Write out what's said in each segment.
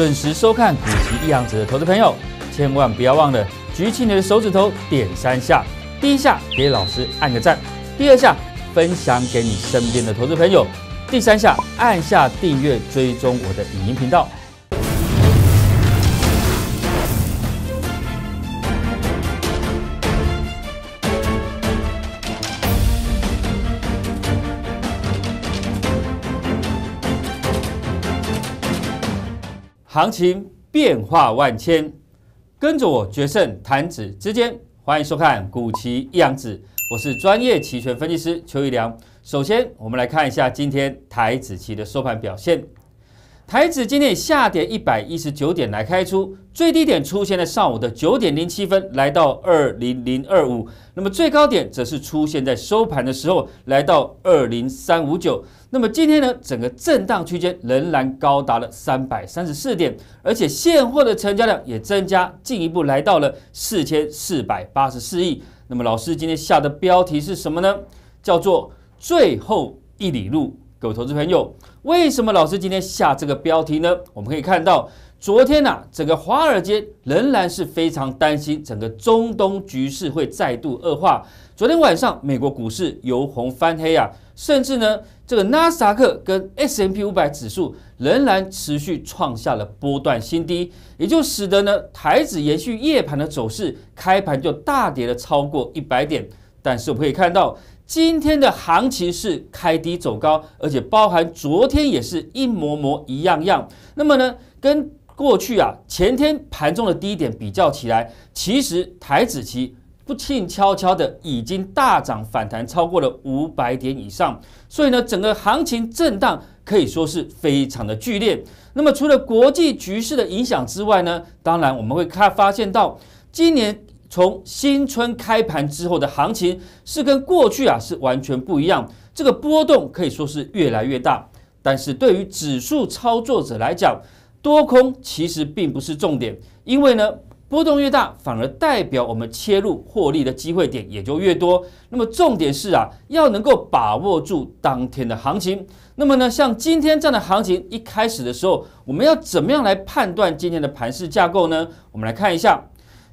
准时收看《股息一行指》的投资朋友，千万不要忘了举起你的手指头点3下，第1下给老师按个赞，第2下分享给你身边的投资朋友，第3下按下订阅追踪我的影音频道。 行情变化万千，跟着我决胜弹指之间。欢迎收看《股期一阳指》，我是专业期权分析师邱玉良。首先，我们来看一下今天台指期的收盘表现。台指今天下跌119点来开出，最低点出现在上午的9点07分，来到20025。那么最高点则是出现在收盘的时候，来到20359。 那么今天呢，整个震荡区间仍然高达了334点，而且现货的成交量也增加，进一步来到了 4,484 亿。那么老师今天下的标题是什么呢？叫做“最后一里路”。各位投资朋友，为什么老师今天下这个标题呢？我们可以看到，昨天整个华尔街仍然是非常担心整个中东局势会再度恶化。昨天晚上，美国股市由红翻黑啊。 甚至呢，这个纳斯达克跟 S&P 500指数仍然持续创下了波段新低，也就使得呢台指延续夜盘的走势，开盘就大跌了超过100点。但是我们可以看到，今天的行情是开低走高，而且包含昨天也是一模模一样样。那么呢，跟过去前天盘中的低点比较起来，其实台指期。 不轻悄悄的已经大涨反弹超过了500点以上，所以呢，整个行情震荡可以说是非常的剧烈。那么除了国际局势的影响之外呢，当然我们会发现到今年从新春开盘之后的行情是跟过去是完全不一样，这个波动可以说是越来越大。但是对于指数操作者来讲，多空其实并不是重点，因为呢。 波动越大，反而代表我们切入获利的机会点也就越多。那么重点是要能够把握住当天的行情。那么呢，像今天这样的行情一开始的时候，我们要怎么样来判断今天的盘势架构呢？我们来看一下，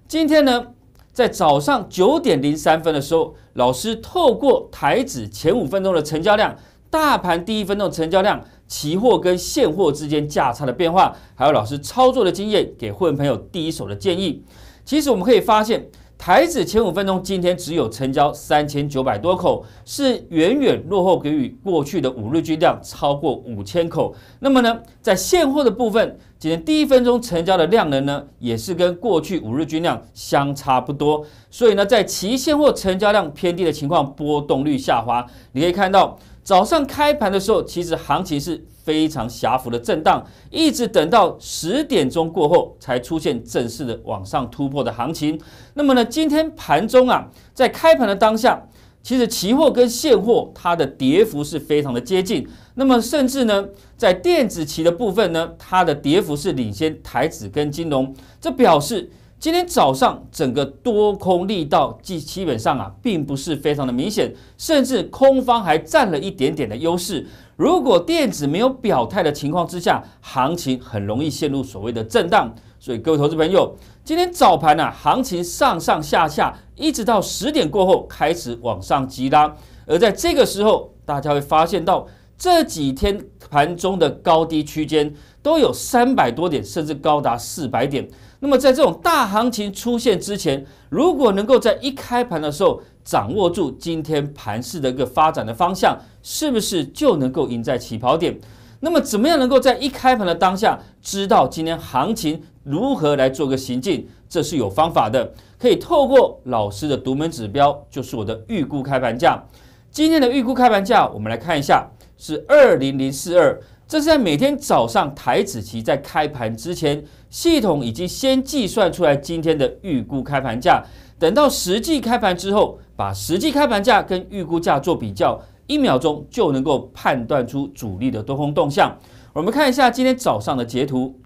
今天呢，在早上9点03分的时候，老师透过台指前5分钟的成交量、大盘第1分钟的成交量。 期货跟现货之间价差的变化，还有老师操作的经验，给会员朋友第一手的建议。其实我们可以发现，台指前5分钟今天只有成交3900多口，是远远落后于过去的5日均量超过5000口。那么呢，在现货的部分，今天第1分钟成交的量能呢，也是跟过去5日均量相差不多。所以呢，在期现货成交量偏低的情况，波动率下滑，你可以看到。 早上开盘的时候，其实行情是非常狭幅的震荡，一直等到10点钟过后才出现正式的往上突破的行情。那么呢，今天盘中在开盘的当下，其实期货跟现货它的跌幅是非常的接近。那么甚至呢，在电子期的部分呢，它的跌幅是领先台指跟金融，这表示。 今天早上整个多空力道基本上并不是非常的明显，甚至空方还占了一点点的优势。如果电子没有表态的情况之下，行情很容易陷入所谓的震荡。所以各位投资朋友，今天早盘行情上下，一直到10点过后开始往上急拉，而在这个时候，大家会发现到。 这几天盘中的高低区间都有300多点，甚至高达400点。那么在这种大行情出现之前，如果能够在一开盘的时候掌握住今天盘势的一个发展的方向，是不是就能够赢在起跑点？那么怎么样能够在一开盘的当下知道今天行情如何来做个行进？这是有方法的，可以透过老师的独门指标，就是我的预估开盘价。今天的预估开盘价，我们来看一下。 是20042，这是在每天早上台指期在开盘之前，系统已经先计算出来今天的预估开盘价，等到实际开盘之后，把实际开盘价跟预估价做比较，1秒钟就能够判断出主力的多空动向。我们看一下今天早上的截图，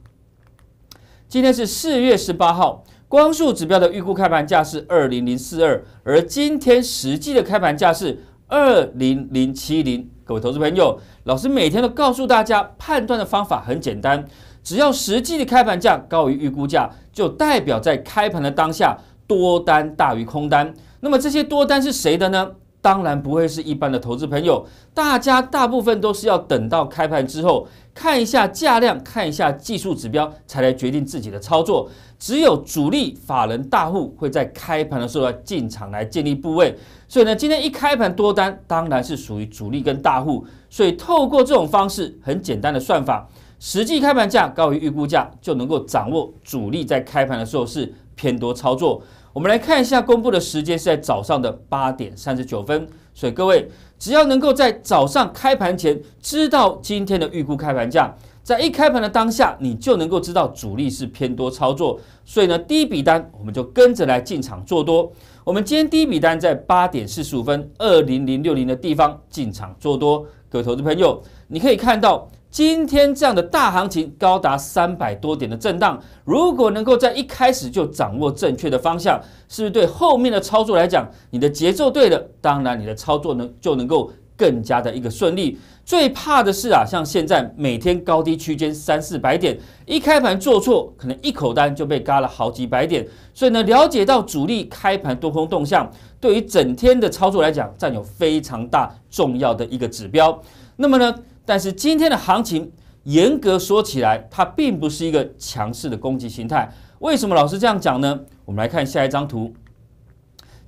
今天是4月18号。 光速指标的预估开盘价是20042，而今天实际的开盘价是20070。 各位投资朋友，老师每天都告诉大家，判断的方法很简单，只要实际的开盘价高于预估价，就代表在开盘的当下多单大于空单。那么这些多单是谁的呢？当然不会是一般的投资朋友，大家大部分都是要等到开盘之后，看一下价量，看一下技术指标，才来决定自己的操作。只有主力、法人、大户会在开盘的时候要进场来建立部位。所以呢，今天一开盘多单当然是属于主力跟大户。所以透过这种方式，很简单的算法，实际开盘价高于预估价，就能够掌握主力在开盘的时候是偏多操作。我们来看一下，公布的时间是在早上的8点39分，所以各位只要能够在早上开盘前知道今天的预估开盘价，在一开盘的当下，你就能够知道主力是偏多操作，所以呢，第一笔单我们就跟着来进场做多。我们今天第一笔单在8点45分20060的地方进场做多，各位投资朋友，你可以看到。今天这样的大行情高达300多点的震荡，如果能够在一开始就掌握正确的方向，是不是对后面的操作来讲，你的节奏对了，当然你的操作呢就能够更加的一个顺利。最怕的是啊，像现在每天高低区间300-400点，一开盘做错，可能一口单就被嘎了好几百点。所以呢，了解到主力开盘多空动向，对于整天的操作来讲，占有非常大重要的一个指标。那么呢？但是今天的行情，严格说起来，它并不是一个强势的攻击形态。为什么老师这样讲呢？我们来看下一张图。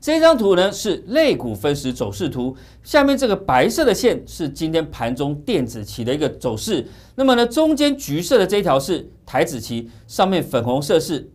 这张图呢是类股分时走势图，下面这个白色的线是今天盘中电子期的一个走势。那么呢，中间橘色的这条是台指期，上面粉红色是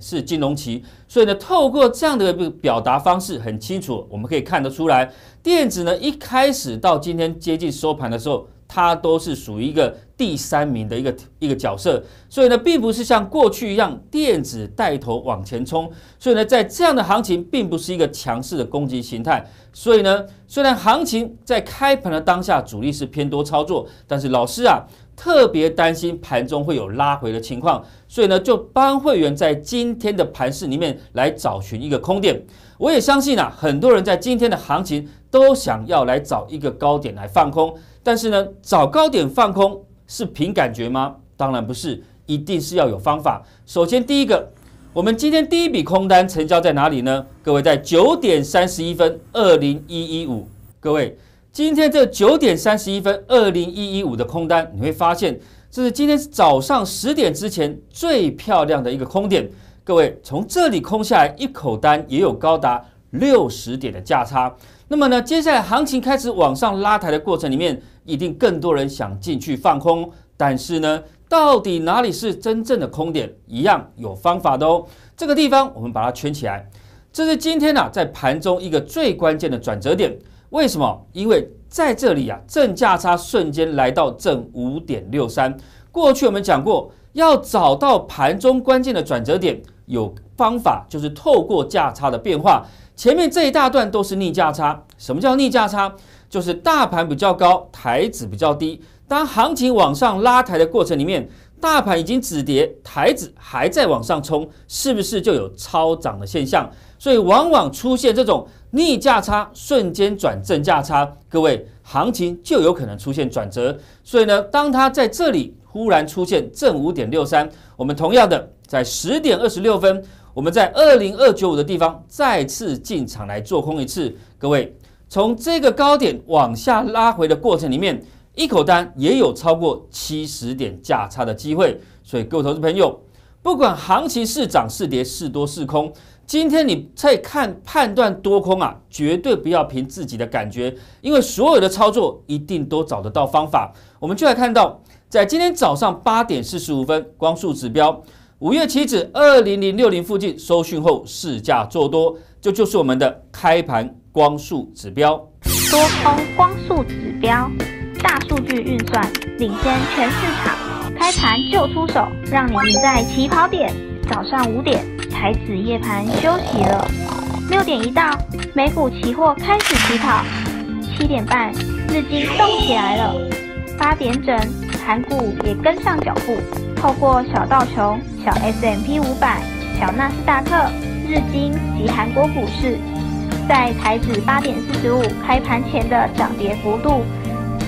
是金融期。所以呢，透过这样的一个表达方式，很清楚，我们可以看得出来，电子呢一开始到今天接近收盘的时候。它都是属于一个第3名的一个角色，所以呢，并不是像过去一样电子带头往前冲，所以呢，在这样的行情并不是一个强势的攻击形态。所以呢，虽然行情在开盘的当下主力是偏多操作，但是老师啊特别担心盘中会有拉回的情况，所以呢，就帮会员在今天的盘势里面来找寻一个空点。我也相信啊，很多人在今天的行情都想要来找一个高点来放空。但是呢，找高点放空是凭感觉吗？当然不是，一定是要有方法。首先，第一个，我们今天第一笔空单成交在哪里呢？各位，在9点31分20115。各位，今天这9点31分20115的空单，你会发现这是今天早上10点之前最漂亮的一个空点。各位，从这里空下来一口单，也有高达60点的价差。那么呢，接下来行情开始往上拉抬的过程里面，一定更多人想进去放空，但是呢，到底哪里是真正的空点，一样有方法的哦。这个地方我们把它圈起来，这是今天在盘中一个最关键的转折点。为什么？因为在这里啊，正价差瞬间来到正 5.63。过去我们讲过，要找到盘中关键的转折点，有方法就是透过价差的变化。前面这一大段都是逆价差。什么叫逆价差？就是大盘比较高，台指比较低。当行情往上拉抬的过程里面，大盘已经止跌，台指还在往上冲，是不是就有超涨的现象？所以往往出现这种逆价差瞬间转正价差，各位，行情就有可能出现转折。所以呢，当它在这里忽然出现正 5.63， 我们同样的在10点26分。我们在20295的地方再次进场来做空一次，各位，从这个高点往下拉回的过程里面，一口单也有超过70点价差的机会。所以各位投资朋友，不管行情是涨是跌是多是空，今天你在看判断多空啊，绝对不要凭自己的感觉，因为所有的操作一定都找得到方法。我们就来看到，在今天早上8点45分，光速指标。5月期指20060附近收讯后市价做多，这就是我们的开盘光速指标。多空光速指标，大数据运算，领先全市场，开盘就出手，让你赢在起跑点。早上5点，台指夜盘休息了，6点一到，美股期货开始起跑，7点半日经动起来了，8点整韩股也跟上脚步。透过小道琼、小 S&P 500、小纳斯达克、日经及韩国股市，在台指8点45开盘前的涨跌幅度，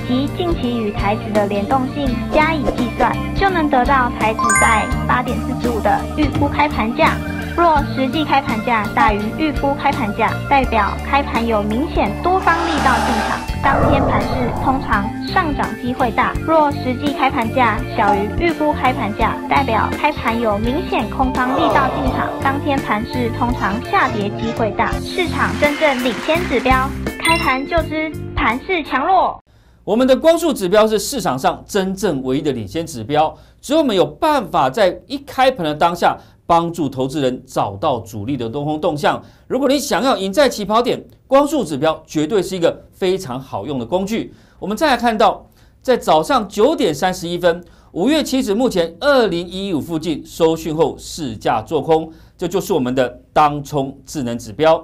及近期与台指的联动性加以计算，就能得到台指在8点45的预估开盘价。若实际开盘价大于预估开盘价，代表开盘有明显多方力道进场，当天盘势通常上涨机会大；若实际开盘价小于预估开盘价，代表开盘有明显空方力道进场，当天盘势通常下跌机会大。市场真正领先指标，开盘就知盘势强弱。我们的光速指标是市场上真正唯一的领先指标，只有我们有办法在一开盘的当下，帮助投资人找到主力的多空动向。如果你想要赢在起跑点，光速指标绝对是一个非常好用的工具。我们再来看到，在早上9点31分，5月期指目前2015附近收讯后市价做空，这就是我们的当冲智能指标。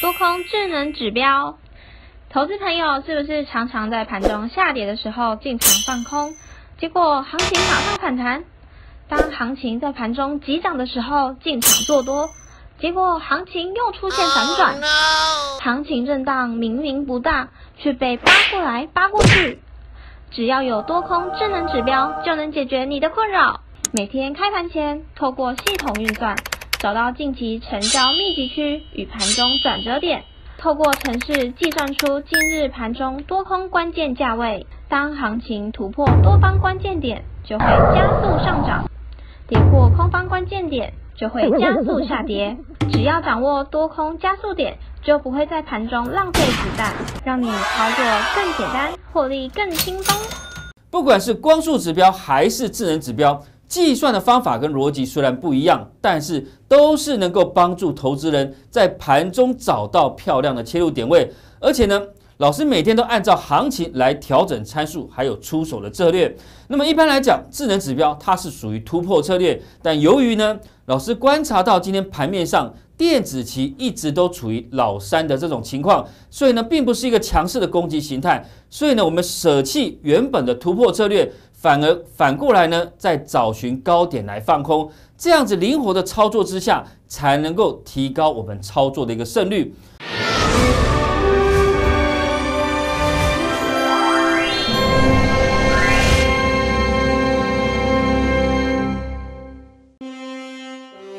多空智能指标，投资朋友是不是常常在盘中下跌的时候进场放空，结果行情马上反弹？当行情在盘中急涨的时候进场做多，结果行情又出现反转，行情震荡明明不大，却被扒过来扒过去。只要有多空智能指标，就能解决你的困扰。每天开盘前，透过系统运算，找到近期成交密集区与盘中转折点，透过程式计算出今日盘中多空关键价位。当行情突破多方关键点，就会加速上涨。跌破空方关键点就会加速下跌，只要掌握多空加速点，就不会在盘中浪费子弹，让你操作更简单，获利更轻松。不管是光速指标还是智能指标，计算的方法跟逻辑虽然不一样，但是都是能够帮助投资人在盘中找到漂亮的切入点位。而且呢，老师每天都按照行情来调整参数，还有出手的策略。那么一般来讲，智能指标它是属于突破策略，但由于呢，老师观察到今天盘面上电子期一直都处于老三的这种情况，所以呢，并不是一个强势的攻击形态。所以呢，我们舍弃原本的突破策略，反而反过来呢，再找寻高点来放空。这样子灵活的操作之下，才能够提高我们操作的一个胜率。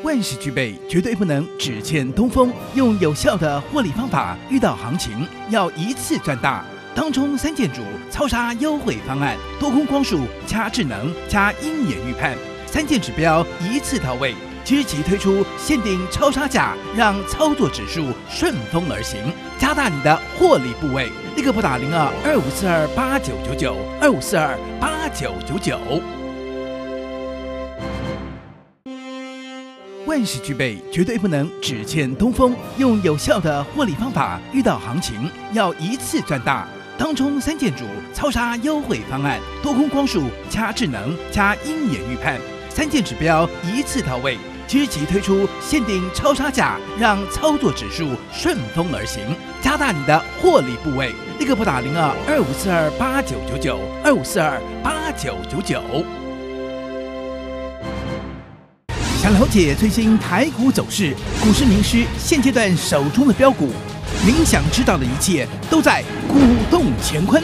万事俱备，绝对不能只欠东风。用有效的获利方法，遇到行情要一次赚大。当冲三箭主超杀优惠方案，多空光速加智能加鹰眼预判，三箭指标一次到位。积极推出限定超杀价，让操作指数顺风而行，加大你的获利部位。立刻拨打02-2542899925428999。万事俱备，绝对不能只欠东风。用有效的获利方法，遇到行情要一次赚大。当冲三箭主超杀优惠方案，多空光速加智能加鹰眼预判，三箭指标一次到位。积极推出限定超杀价，让操作指数顺风而行，加大你的获利部位。立刻拨打02-2542899925428999。想了解最新台股走势、股市名师现阶段手中的标股，您想知道的一切都在《股动乾坤》。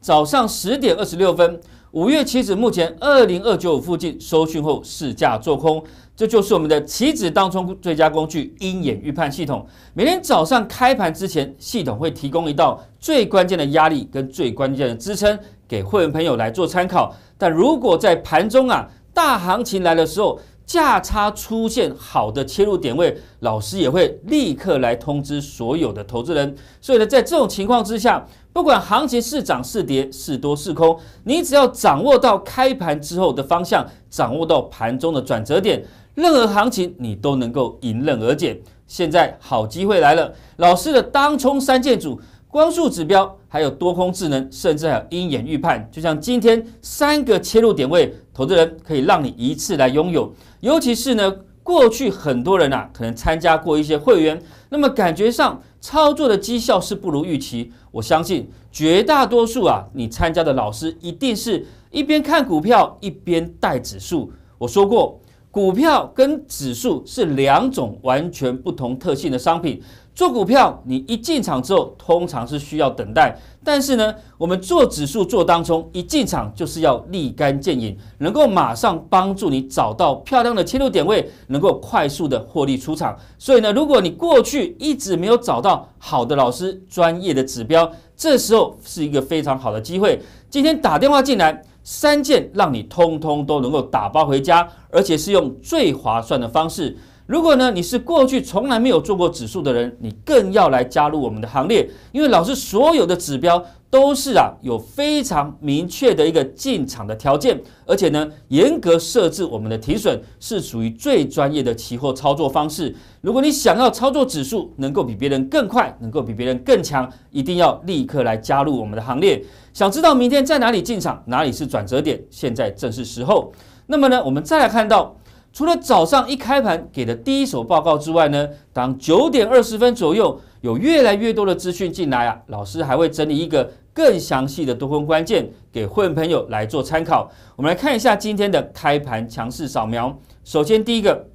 早上10点26分。5月期指目前20295附近收讯后市价做空，这就是我们的期指当冲最佳工具鹰眼预判系统。每天早上开盘之前，系统会提供一道最关键的压力跟最关键的支撑给会员朋友来做参考。但如果在盘中大行情来的时候，价差出现好的切入点位，老师也会立刻来通知所有的投资人。所以呢，在这种情况之下，不管行情是涨是跌是多是空，你只要掌握到开盘之后的方向，掌握到盘中的转折点，任何行情你都能够迎刃而解。现在好机会来了，老师的当冲三箭组、光速指标，还有多空智能，甚至还有鹰眼预判，就像今天3个切入点位，投资人可以让你一次来拥有。尤其是呢，过去很多人啊，可能参加过一些会员，那么感觉上操作的绩效是不如预期。我相信绝大多数啊，你参加的老师一定是一边看股票一边带指数。我说过，股票跟指数是两种完全不同特性的商品。做股票，你一进场之后，通常是需要等待；但是呢，我们做指数做当中，一进场就是要立竿见影，能够马上帮助你找到漂亮的切入点位，能够快速的获利出场。所以呢，如果你过去一直没有找到好的老师、专业的指标，这时候是一个非常好的机会。今天打电话进来，三件让你通通都能够打包回家，而且是用最划算的方式。如果呢，你是过去从来没有做过指数的人，你更要来加入我们的行列，因为老师所有的指标都是啊有非常明确的一个进场的条件，而且呢严格设置我们的停损，是属于最专业的期货操作方式。如果你想要操作指数能够比别人更快，能够比别人更强，一定要立刻来加入我们的行列。想知道明天在哪里进场，哪里是转折点，现在正是时候。那么呢，我们再来看到，除了早上一开盘给的第一手报告之外呢，当9点20分左右有越来越多的资讯进来啊，老师还会整理一个更详细的多空关键给会员朋友来做参考。我们来看一下今天的开盘强势扫描。首先第一个，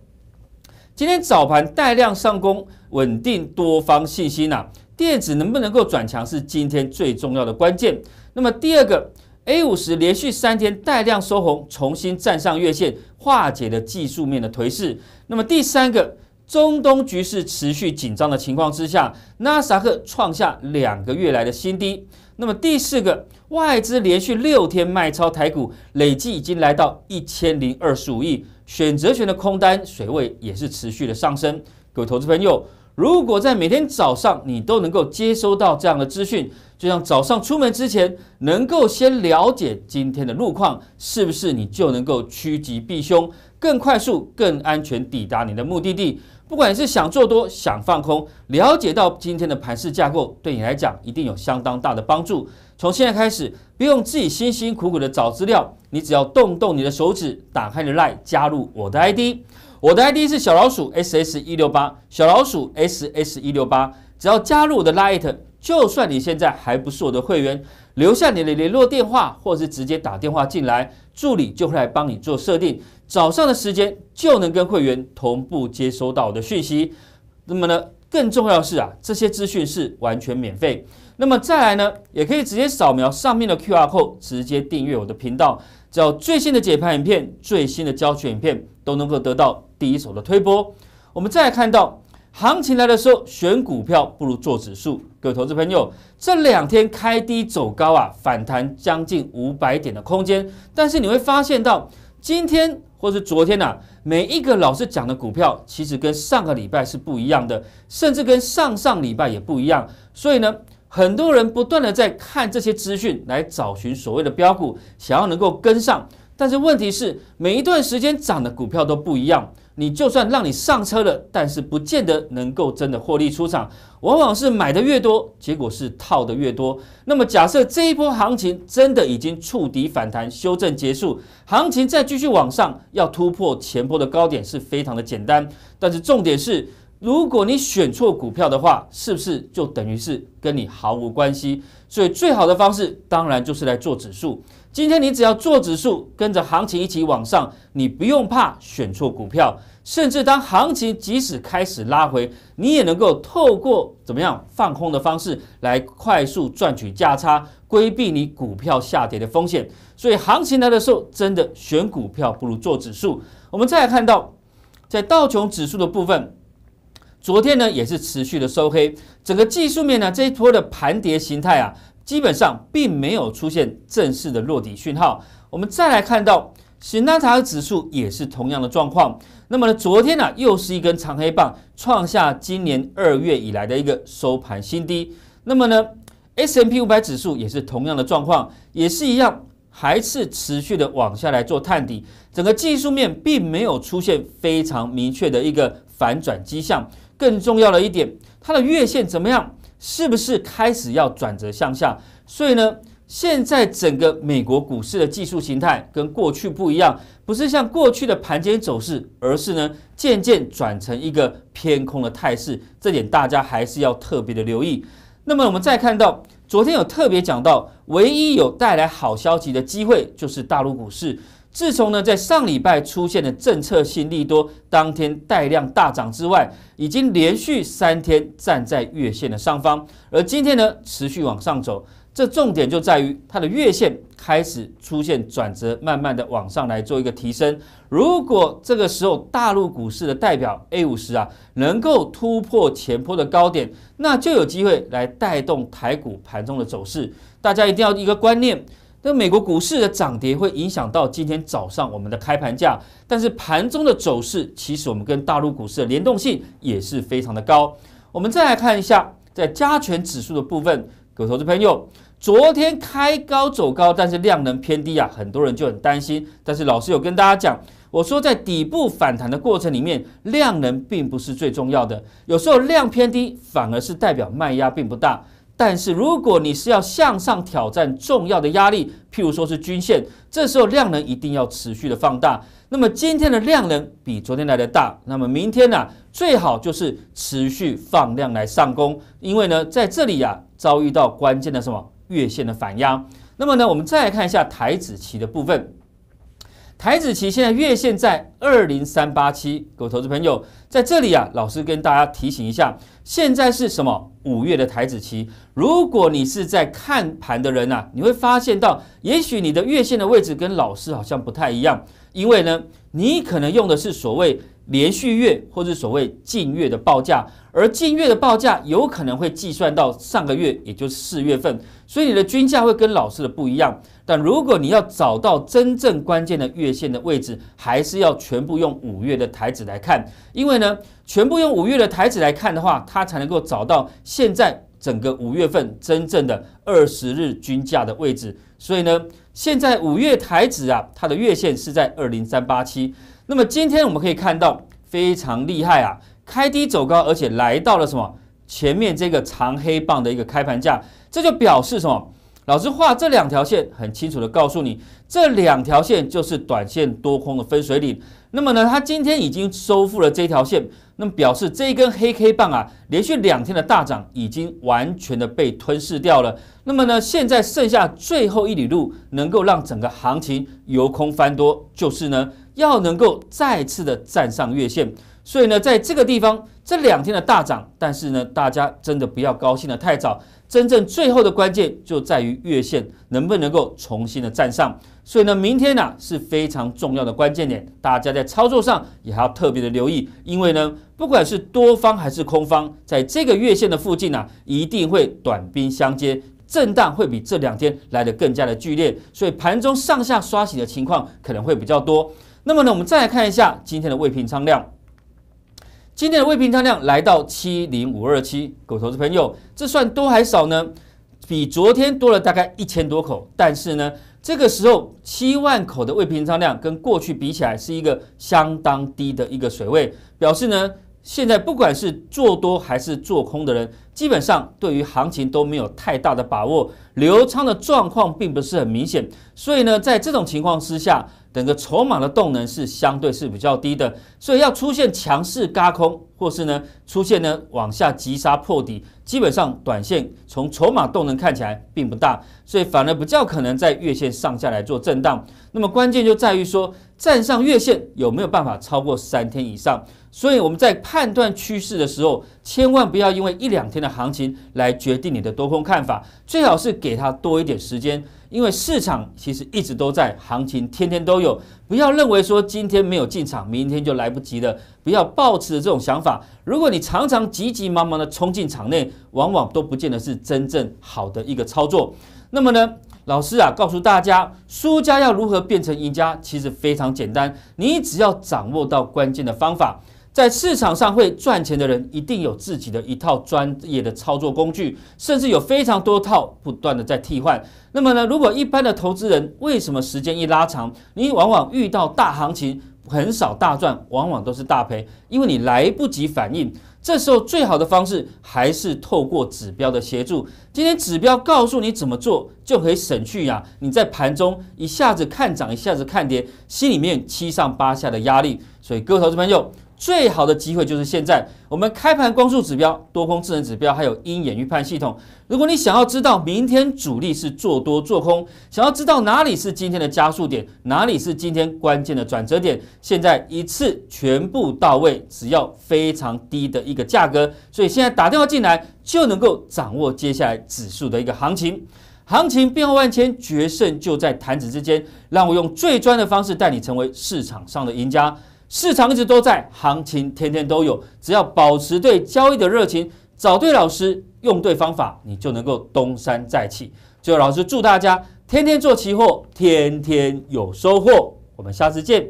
今天早盘带量上攻，稳定多方信心啊，电子能不能够转强是今天最重要的关键。那么第二个，A50 连续3天带量收红，重新站上月线，化解了技术面的颓势。那么第三个，中东局势持续紧张的情况之下，纳斯达克创下2个月来的新低。那么第四个，外资连续6天卖超台股，累计已经来到1025亿，选择权的空单水位也是持续的上升。各位投资朋友，如果在每天早上你都能够接收到这样的资讯，就像早上出门之前能够先了解今天的路况，是不是你就能够趋吉避凶，更快速更安全抵达你的目的地。不管你是想做多想放空，了解到今天的盘势架构对你来讲一定有相当大的帮助。从现在开始，不用自己辛辛苦苦的找资料，你只要动动你的手指，打开你的 LINE 加入我的 ID，我的 ID 是小老鼠 SS168， 小老鼠 SS168， 只要加入我的 LINE， 就算你现在还不是我的会员，留下你的联络电话，或是直接打电话进来，助理就会来帮你做设定，早上的时间就能跟会员同步接收到我的讯息。那么呢，更重要的是啊，这些资讯是完全免费。那么再来呢，也可以直接扫描上面的 QR Code， 直接订阅我的频道，只要最新的解盘影片、最新的教学影片都能够得到第一手的推播。我们再来看到，行情来的时候选股票不如做指数。各位投资朋友，这2天开低走高啊，反弹将近500点的空间，但是你会发现到今天或是昨天啊，每一个老师讲的股票其实跟上个礼拜是不一样的，甚至跟上上礼拜也不一样。所以呢，很多人不断的在看这些资讯来找寻所谓的标股，想要能够跟上。但是问题是，每一段时间涨的股票都不一样，你就算让你上车了，但是不见得能够真的获利出场，往往是买的越多，结果是套的越多。那么假设这一波行情真的已经触底反弹，修正结束，行情再继续往上，要突破前波的高点是非常的简单。但是重点是，如果你选错股票的话，是不是就等于是跟你毫无关系？所以最好的方式当然就是来做指数。今天你只要做指数，跟着行情一起往上，你不用怕选错股票，甚至当行情即使开始拉回，你也能够透过怎么样放空的方式来快速赚取价差，规避你股票下跌的风险。所以行情来的时候，真的选股票不如做指数。我们再来看到，在道琼指数的部分，昨天呢也是持续的收黑，整个技术面呢这一波的盘跌形态啊，基本上并没有出现正式的落底讯号。我们再来看到纳斯达克指数也是同样的状况。那么呢，昨天啊又是一根长黑棒，创下今年2月以来的一个收盘新低。那么呢 ，S&P 500 指数也是同样的状况，也是一样，还是持续的往下来做探底，整个技术面并没有出现非常明确的一个反转迹象。更重要的一点，它的月线怎么样？是不是开始要转折向下？所以呢，现在整个美国股市的技术形态跟过去不一样，不是像过去的盘间走势，而是呢渐渐转成一个偏空的态势，这点大家还是要特别的留意。那么我们再看到，昨天有特别讲到，唯一有带来好消息的机会就是大陆股市。自从呢在上礼拜出现的政策性利多当天带量大涨之外，已经连续3天站在月线的上方，而今天呢持续往上走。这重点就在于它的月线开始出现转折，慢慢的往上来做一个提升。如果这个时候大陆股市的代表 A50 能够突破前波的高点，那就有机会来带动台股盘中的走势。大家一定要一个观念，那美国股市的涨跌会影响到今天早上我们的开盘价，但是盘中的走势其实我们跟大陆股市的联动性也是非常的高。我们再来看一下在加权指数的部分，各位投资朋友，昨天开高走高，但是量能偏低很多人就很担心。但是老师有跟大家讲，我说在底部反弹的过程里面，量能并不是最重要的，有时候量偏低反而是代表卖压并不大。但是如果你是要向上挑战重要的压力，譬如说是均线，这时候量能一定要持续的放大。那么今天的量能比昨天来的大，那么明天最好就是持续放量来上攻，因为呢在这里遭遇到关键的什么月线的反压。那么呢我们再来看一下台指期的部分，台指期现在月线在20387，各位投资朋友，在这里老师跟大家提醒一下，现在是什么5月的台指期。如果你是在看盘的人你会发现到，也许你的月线的位置跟老师好像不太一样，因为呢你可能用的是所谓连续月或是所谓近月的报价，而近月的报价有可能会计算到上个月，也就是4月份，所以你的均价会跟老师的不一样。但如果你要找到真正关键的月线的位置，还是要全部用5月的台指来看，因为呢全部用5月的台指来看的话，它才能够找到现在整个5月份真正的20日均价的位置。所以呢现在5月台指它的月线是在20387。那么今天我们可以看到非常厉害开低走高，而且来到了什么前面这个长黑棒的一个开盘价，这就表示什么？老师画这两条线很清楚的告诉你，这两条线就是短线多空的分水岭。那么呢它今天已经收复了这条线，那么表示这一根黑 K 棒连续2天的大涨已经完全的被吞噬掉了。那么呢现在剩下最后一里路，能够让整个行情由空翻多，就是呢要能够再次的站上月线。所以呢在这个地方这2天的大涨，但是呢大家真的不要高兴的太早，真正最后的关键就在于月线能不能够重新的站上。所以呢明天是非常重要的关键点，大家在操作上也还要特别的留意，因为呢不管是多方还是空方，在这个月线的附近一定会短兵相接，震荡会比这2天来得更加的剧烈，所以盘中上下刷洗的情况可能会比较多。那么呢我们再来看一下今天的未平仓量，今天的未平仓量来到70527，各位投资朋友，这算多还少呢？比昨天多了大概1000多口，但是呢，这个时候7万口的未平仓量跟过去比起来是一个相当低的一个水位，表示呢，现在不管是做多还是做空的人，基本上对于行情都没有太大的把握，流仓的状况并不是很明显，所以呢，在这种情况之下，整个筹码的动能是相对是比较低的，所以要出现强势嘎空，或是呢出现呢往下急杀破底，基本上短线从筹码动能看起来并不大，所以反而比较可能在月线上下来做震荡。那么关键就在于说站上月线有没有办法超过3天以上，所以我们在判断趋势的时候，千万不要因为1-2天的行情来决定你的多空看法，最好是给它多一点时间。因为市场其实一直都在，行情天天都有，不要认为说今天没有进场明天就来不及了，不要抱持这种想法。如果你常常急急忙忙的冲进场内，往往都不见得是真正好的一个操作。那么呢老师告诉大家，输家要如何变成赢家，其实非常简单，你只要掌握到关键的方法。在市场上会赚钱的人一定有自己的一套专业的操作工具，甚至有非常多套不断的在替换。那么呢如果一般的投资人，为什么时间一拉长你往往遇到大行情很少大赚，往往都是大赔，因为你来不及反应。这时候最好的方式还是透过指标的协助。今天指标告诉你怎么做，就可以省去呀、你在盘中一下子看涨，一下子看跌，心里面七上八下的压力。所以各位投资朋友，最好的机会就是现在。我们开盘光速指标、多空智能指标，还有鹰眼预判系统。如果你想要知道明天主力是做多做空，想要知道哪里是今天的加速点，哪里是今天关键的转折点，现在一次全部到位，只要非常低的一个价格，所以现在打电话进来就能够掌握接下来指数的一个行情。行情变化万千，决胜就在弹指之间。让我用最专的方式带你成为市场上的赢家。市场一直都在，行情天天都有，只要保持对交易的热情，找对老师，用对方法，你就能够东山再起。最后，老师祝大家天天做期货，天天有收获。我们下次见。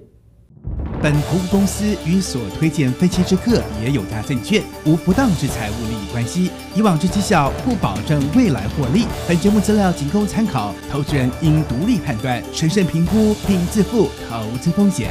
本服务公司与所推荐分期之客也有大证券无不当之财务利益关系，以往之绩效不保证未来获利。本节目资料仅供参考，投资人应独立判断、审慎评估并自负投资风险。